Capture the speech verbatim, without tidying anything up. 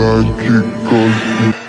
Like it goes.